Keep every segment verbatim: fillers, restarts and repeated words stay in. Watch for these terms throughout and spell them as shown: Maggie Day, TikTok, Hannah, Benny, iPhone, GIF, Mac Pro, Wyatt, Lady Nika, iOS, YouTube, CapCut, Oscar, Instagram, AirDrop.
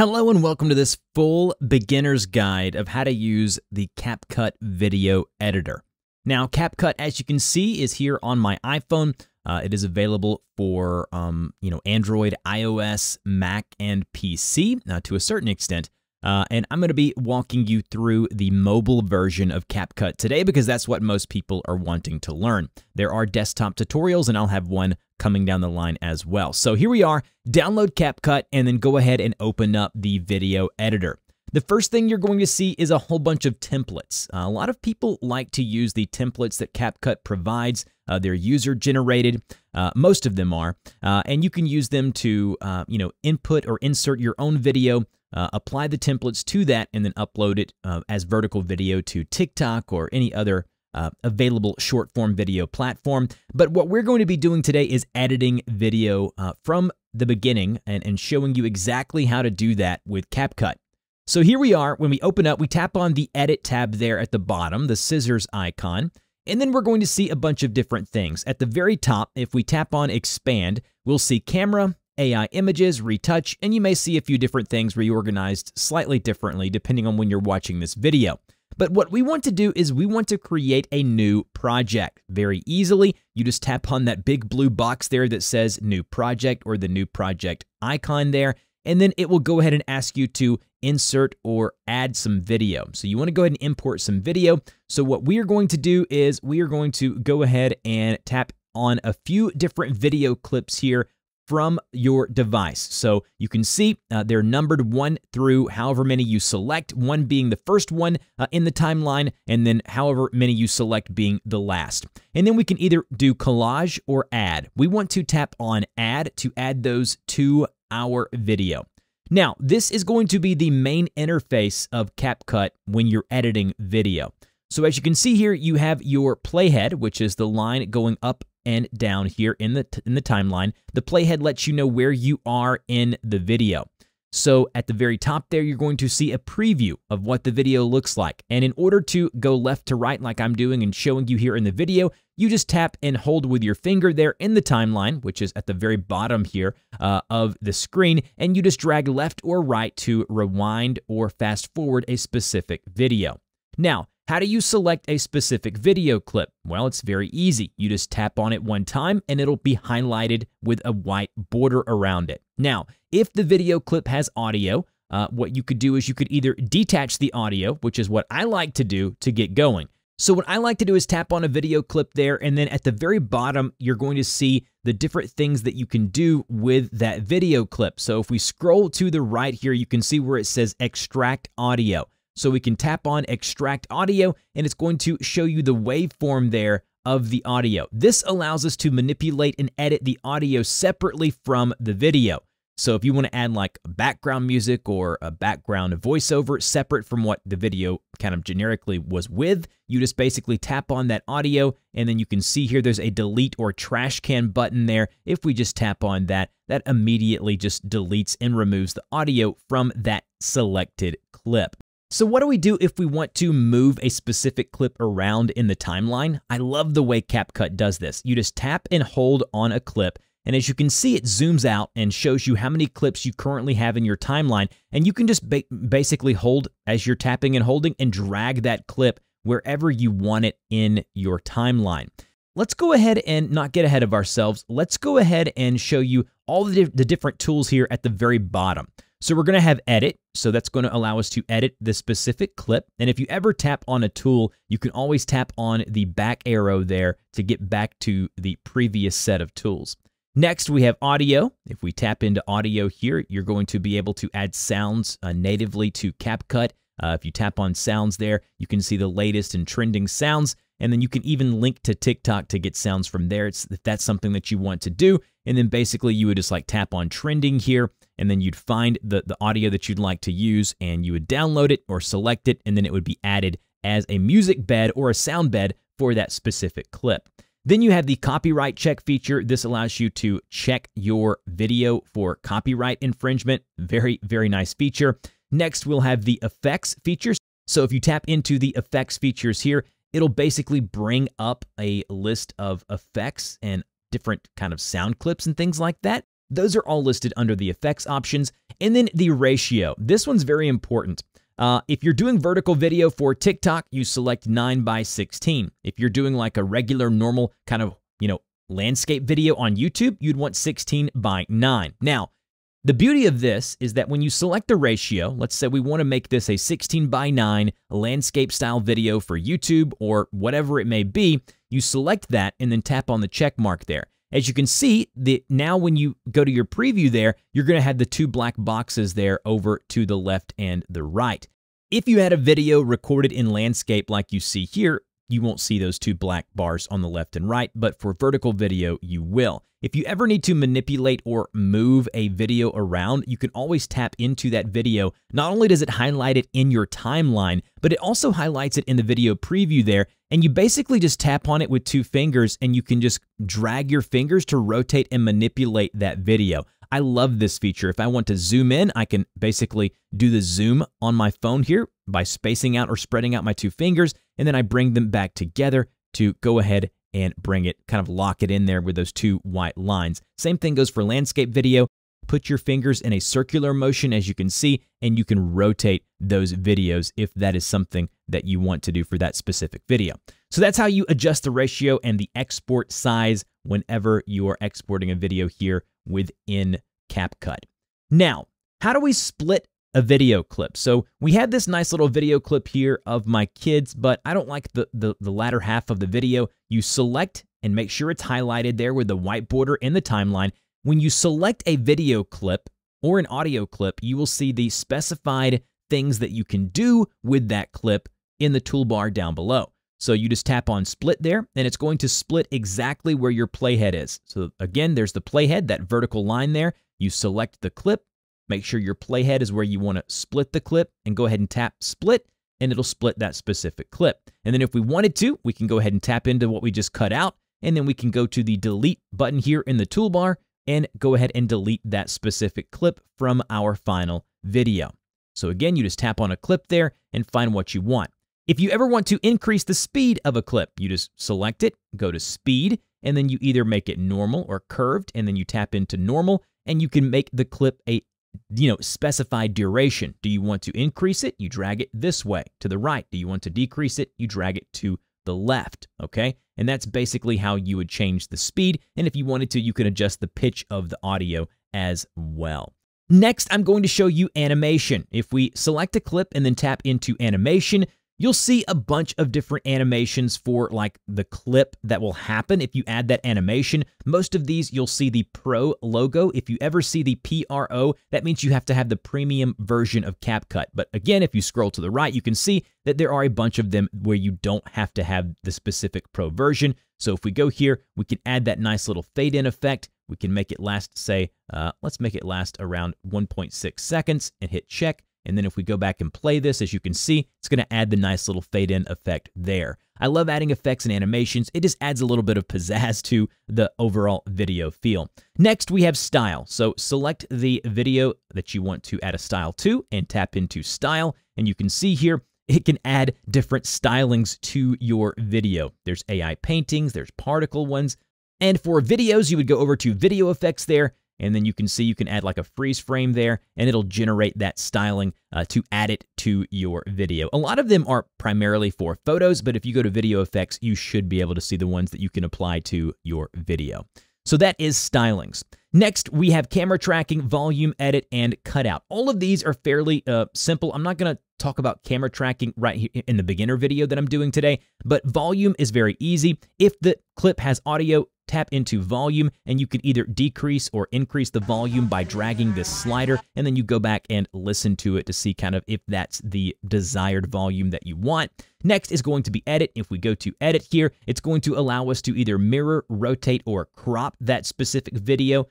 Hello and welcome to this full beginner's guide of how to use the CapCut video editor. Now CapCut, as you can see, is here on my iPhone. Uh, it is available for um, you know, Android, iOS, Mac, and P C uh, to a certain extent. Uh, and I'm going to be walking you through the mobile version of CapCut today because that's what most people are wanting to learn. There are desktop tutorials, and I'll have one coming down the line as well. So here we are. Download CapCut and then go ahead and open up the video editor. The first thing you're going to see is a whole bunch of templates. Uh, a lot of people like to use the templates that CapCut provides. Uh, they're user-generated. Uh, most of them are. Uh, and you can use them to uh, you know, input or insert your own video, uh, apply the templates to that, and then upload it uh, as vertical video to TikTok or any other uh, available short-form video platform. But what we're going to be doing today is editing video uh, from the beginning and, and showing you exactly how to do that with CapCut. So here we are. When we open up, we tap on the Edit tab there at the bottom, the scissors icon, and then we're going to see a bunch of different things. At the very top, if we tap on Expand, we'll see Camera, A I Images, Retouch, and you may see a few different things reorganized slightly differently depending on when you're watching this video. But what we want to do is we want to create a new project very easily. You just tap on that big blue box there that says New Project or the New Project icon there, and then it will go ahead and ask you to insert or add some video. So you want to go ahead and import some video. So what we are going to do is we are going to go ahead and tap on a few different video clips here from your device. So you can see uh, they're numbered one through however many you select, one being the first one uh, in the timeline, and then however many you select being the last. And then we can either do collage or add. We want to tap on add to add those to our video. Now, this is going to be the main interface of CapCut when you're editing video. So as you can see here, you have your playhead, which is the line going up and down here in the, in the timeline. The playhead lets you know where you are in the video. So at the very top there, you're going to see a preview of what the video looks like. And in order to go left to right like I'm doing and showing you here in the video, you just tap and hold with your finger there in the timeline, which is at the very bottom here uh, of the screen, and you just drag left or right to rewind or fast forward a specific video. Now, how do you select a specific video clip? Well, it's very easy. You just tap on it one time and it'll be highlighted with a white border around it. Now, if the video clip has audio, uh, what you could do is you could either detach the audio, which is what I like to do to get going. So what I like to do is tap on a video clip there, and then at the very bottom, you're going to see the different things that you can do with that video clip. So if we scroll to the right here, you can see where it says Extract Audio. So we can tap on Extract Audio, and it's going to show you the waveform there of the audio. This allows us to manipulate and edit the audio separately from the video. So if you want to add like background music or a background voiceover separate from what the video kind of generically was with, you just basically tap on that audio, and then you can see here there's a delete or trash can button there. If we just tap on that, that immediately just deletes and removes the audio from that selected clip. So what do we do if we want to move a specific clip around in the timeline? I love the way CapCut does this. You just tap and hold on a clip, and as you can see, it zooms out and shows you how many clips you currently have in your timeline, and you can just ba- basically hold as you're tapping and holding and drag that clip wherever you want it in your timeline. Let's go ahead and not get ahead of ourselves. Let's go ahead and show you all the, the different tools here at the very bottom. So we're going to have edit, so that's going to allow us to edit the specific clip. And if you ever tap on a tool, you can always tap on the back arrow there to get back to the previous set of tools. Next, we have audio. If we tap into audio here, you're going to be able to add sounds uh, natively to CapCut. Uh, if you tap on sounds there, you can see the latest and trending sounds. And then you can even link to TikTok to get sounds from there. It's, if that's something that you want to do. And then basically you would just like tap on trending here, and then you'd find the, the audio that you'd like to use, and you would download it or select it, and then it would be added as a music bed or a sound bed for that specific clip. Then you have the copyright check feature. This allows you to check your video for copyright infringement. Very, very nice feature. Next, we'll have the effects features. So if you tap into the effects features here, it'll basically bring up a list of effects and different kind of sound clips and things like that. Those are all listed under the effects options. And then the ratio. This one's very important. Uh, if you're doing vertical video for TikTok, you select nine by sixteen. If you're doing like a regular, normal kind of, you know, landscape video on YouTube, you'd want sixteen by nine. Now, the beauty of this is that when you select the ratio, let's say we want to make this a sixteen by nine landscape style video for YouTube or whatever it may be, you select that and then tap on the check mark there. As you can see, the, now when you go to your preview there, you're going to have the two black boxes there over to the left and the right. If you had a video recorded in landscape like you see here, you won't see those two black bars on the left and right, but for vertical video, you will. If you ever need to manipulate or move a video around, you can always tap into that video. Not only does it highlight it in your timeline, but it also highlights it in the video preview there, and you basically just tap on it with two fingers, and you can just drag your fingers to rotate and manipulate that video. I love this feature. If I want to zoom in, I can basically do the zoom on my phone here by spacing out or spreading out my two fingers, and then I bring them back together to go ahead and bring it, kind of lock it in there with those two white lines. Same thing goes for landscape video. Put your fingers in a circular motion, as you can see, and you can rotate those videos if that is something that you want to do for that specific video. So that's how you adjust the ratio and the export size whenever you are exporting a video here within CapCut. Now, how do we split a video clip? So we had this nice little video clip here of my kids, but I don't like the, the, the latter half of the video. You select and make sure it's highlighted there with the white border in the timeline. When you select a video clip or an audio clip, you will see the specified things that you can do with that clip in the toolbar down below. So you just tap on split there, and it's going to split exactly where your playhead is. So again, there's the playhead, that vertical line there. You select the clip. Make sure your playhead is where you want to split the clip and go ahead and tap split, and it'll split that specific clip. And then if we wanted to, we can go ahead and tap into what we just cut out, and then we can go to the delete button here in the toolbar and go ahead and delete that specific clip from our final video. So again, you just tap on a clip there and find what you want. If you ever want to increase the speed of a clip, you just select it, go to speed, and then you either make it normal or curved, and then you tap into normal, and you can make the clip a you know, specified duration. Do you want to increase it? You drag it this way to the right. Do you want to decrease it? You drag it to the left. Okay. And that's basically how you would change the speed. And if you wanted to, you can adjust the pitch of the audio as well. Next, I'm going to show you animation. If we select a clip and then tap into animation, you'll see a bunch of different animations for like the clip that will happen if you add that animation. Most of these, you'll see the Pro logo. If you ever see the P R O, that means you have to have the premium version of CapCut. But again, if you scroll to the right, you can see that there are a bunch of them where you don't have to have the specific Pro version. So if we go here, we can add that nice little fade in effect. We can make it last, say, uh, let's make it last around one point six seconds and hit check. And then if we go back and play this, as you can see, it's going to add the nice little fade-in effect there. I love adding effects and animations. It just adds a little bit of pizzazz to the overall video feel. Next, we have style. So select the video that you want to add a style to and tap into style. And you can see here, it can add different stylings to your video. There's A I paintings, there's particle ones. And for videos, you would go over to video effects there. And then you can see you can add like a freeze frame there, and it'll generate that styling uh, to add it to your video. A lot of them are primarily for photos, but if you go to video effects, you should be able to see the ones that you can apply to your video. So that is stylings. Next, we have camera tracking, volume, edit, and cutout. All of these are fairly uh, simple. I'm not going to talk about camera tracking right here in the beginner video that I'm doing today, but volume is very easy. If the clip has audio, tap into volume, and you can either decrease or increase the volume by dragging this slider, and then you go back and listen to it to see kind of if that's the desired volume that you want. Next is going to be edit. If we go to edit here, it's going to allow us to either mirror, rotate, or crop that specific video.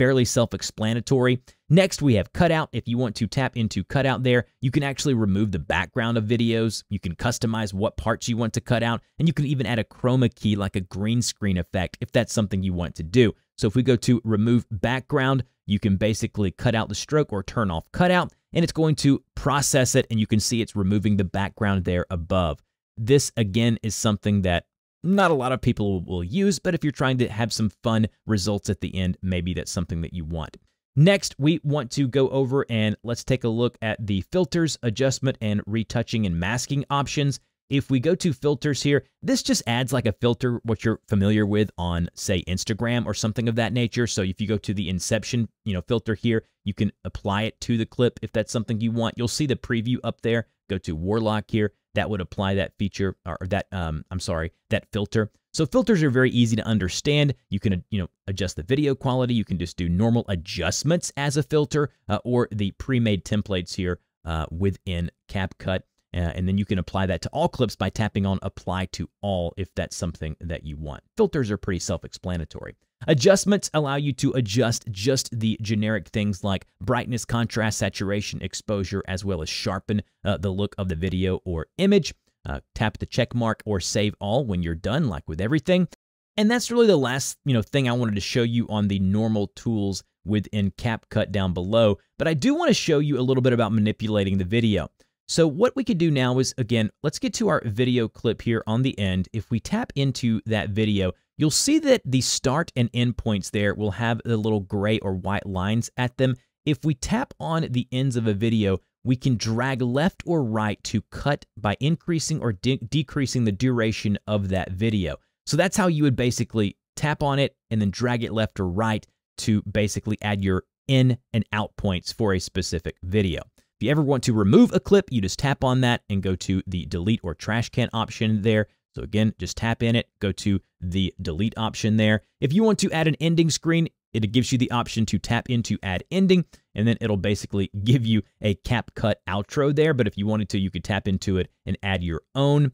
Fairly self-explanatory. Next, we have cutout. If you want to tap into cutout there, you can actually remove the background of videos. You can customize what parts you want to cut out, and you can even add a chroma key like a green screen effect if that's something you want to do. So if we go to remove background, you can basically cut out the stroke or turn off cutout, and it's going to process it, and you can see it's removing the background there above. This, again, is something that not a lot of people will use, but if you're trying to have some fun results at the end, maybe that's something that you want. Next, we want to go over and let's take a look at the filters, adjustment, and retouching and masking options. If we go to filters here, this just adds like a filter, what you're familiar with on, say, Instagram or something of that nature. So if you go to the inception, you know, filter here, you can apply it to the clip if that's something you want. You'll see the preview up there. Go to Warlock here. That would apply that feature or that, um, I'm sorry, that filter. So filters are very easy to understand. You can, you know, adjust the video quality. You can just do normal adjustments as a filter uh, or the pre-made templates here uh, within CapCut. Uh, and then you can apply that to all clips by tapping on Apply to All if that's something that you want. Filters are pretty self-explanatory. Adjustments allow you to adjust just the generic things like brightness, contrast, saturation, exposure, as well as sharpen uh, the look of the video or image. Uh, tap the check mark or save all when you're done, like with everything. And that's really the last, you know, thing I wanted to show you on the normal tools within CapCut down below. But I do want to show you a little bit about manipulating the video. So what we could do now is, again, let's get to our video clip here on the end. If we tap into that video, you'll see that the start and end points there will have the little gray or white lines at them. If we tap on the ends of a video, we can drag left or right to cut by increasing or de- decreasing the duration of that video. So that's how you would basically tap on it and then drag it left or right to basically add your in and out points for a specific video. If you ever want to remove a clip, you just tap on that and go to the delete or trash can option there. So again, just tap in it, go to the delete option there. If you want to add an ending screen, it gives you the option to tap into add ending, and then it'll basically give you a CapCut outro there. But if you wanted to, you could tap into it and add your own.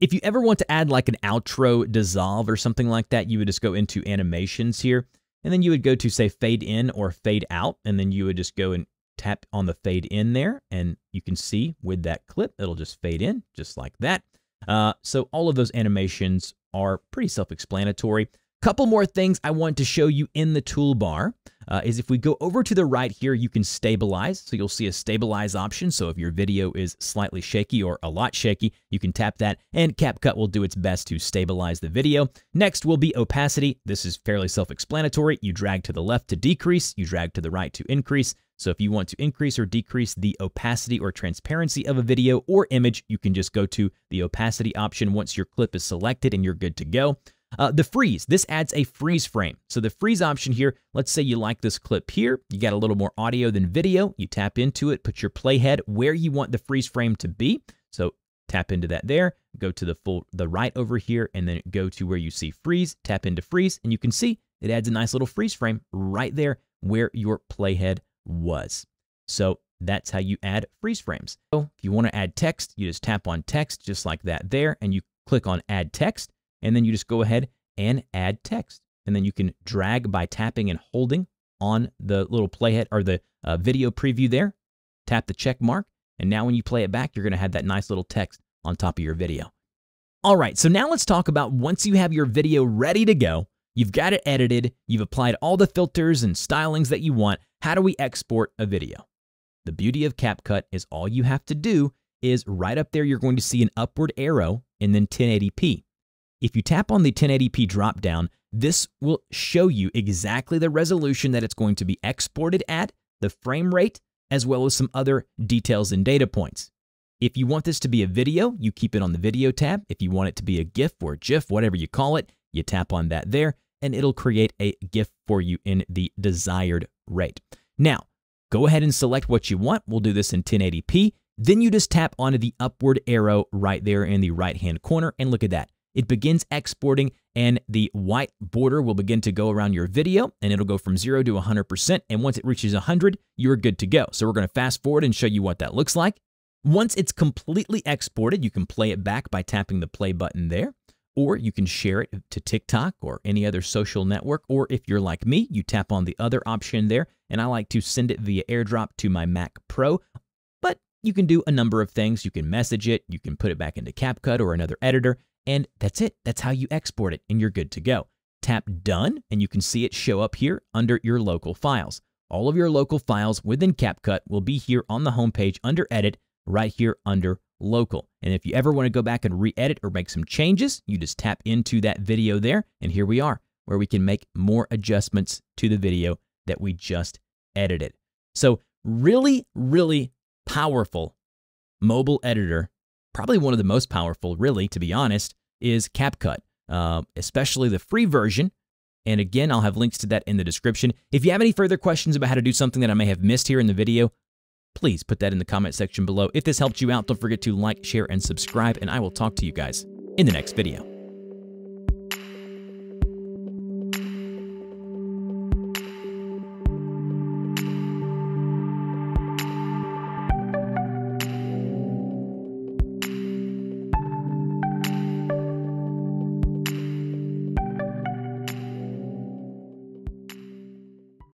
If you ever want to add like an outro dissolve or something like that, you would just go into animations here, and then you would go to say fade in or fade out, and then you would just go and tap on the fade in there, and you can see with that clip, it'll just fade in just like that. Uh, so all of those animations are pretty self-explanatory. Couple more things I want to show you in the toolbar uh, is if we go over to the right here, you can stabilize. So you'll see a stabilize option. So if your video is slightly shaky or a lot shaky, you can tap that and CapCut will do its best to stabilize the video. Next will be opacity. This is fairly self-explanatory. You drag to the left to decrease, you drag to the right to increase. So if you want to increase or decrease the opacity or transparency of a video or image, you can just go to the opacity option once your clip is selected and you're good to go. Uh, the freeze, this adds a freeze frame. So the freeze option here, let's say you like this clip here, you got a little more audio than video, you tap into it, put your playhead where you want the freeze frame to be. So tap into that there, go to the full, the right over here, and then go to where you see freeze, tap into freeze, and you can see it adds a nice little freeze frame right there where your playhead was. So that's how you add freeze frames. So if you want to add text, you just tap on text just like that there, and you click on add text. And then you just go ahead and add text. And then you can drag by tapping and holding on the little playhead or the uh, video preview there. Tap the check mark. And now when you play it back, you're going to have that nice little text on top of your video. All right, so now let's talk about once you have your video ready to go, you've got it edited, you've applied all the filters and stylings that you want, how do we export a video? The beauty of CapCut is all you have to do is right up there, you're going to see an upward arrow and then ten eighty p. If you tap on the ten eighty p dropdown, this will show you exactly the resolution that it's going to be exported at, the frame rate, as well as some other details and data points. If you want this to be a video, you keep it on the video tab. If you want it to be a GIF or a GIF, whatever you call it, you tap on that there, and it'll create a GIF for you in the desired rate. Now, go ahead and select what you want. We'll do this in ten eighty p. Then you just tap onto the upward arrow right there in the right-hand corner, and look at that. It begins exporting, and the white border will begin to go around your video, and it'll go from zero to one hundred percent, and once it reaches one hundred, you're good to go. So we're going to fast forward and show you what that looks like. Once it's completely exported, you can play it back by tapping the play button there, or you can share it to TikTok or any other social network, or if you're like me, you tap on the other option there, and I like to send it via AirDrop to my Mac Pro. But you can do a number of things. You can message it, you can put it back into CapCut or another editor, and that's it. That's how you export it, and you're good to go. Tap Done, and you can see it show up here under your local files. All of your local files within CapCut will be here on the homepage under Edit, right here under local. And if you ever want to go back and re-edit or make some changes, you just tap into that video there. And here we are, where we can make more adjustments to the video that we just edited. So really, really powerful mobile editor, probably one of the most powerful, really, to be honest, is CapCut, uh, especially the free version. And again, I'll have links to that in the description. If you have any further questions about how to do something that I may have missed here in the video, please put that in the comment section below. If this helped you out, don't forget to like, share, and subscribe, and I will talk to you guys in the next video.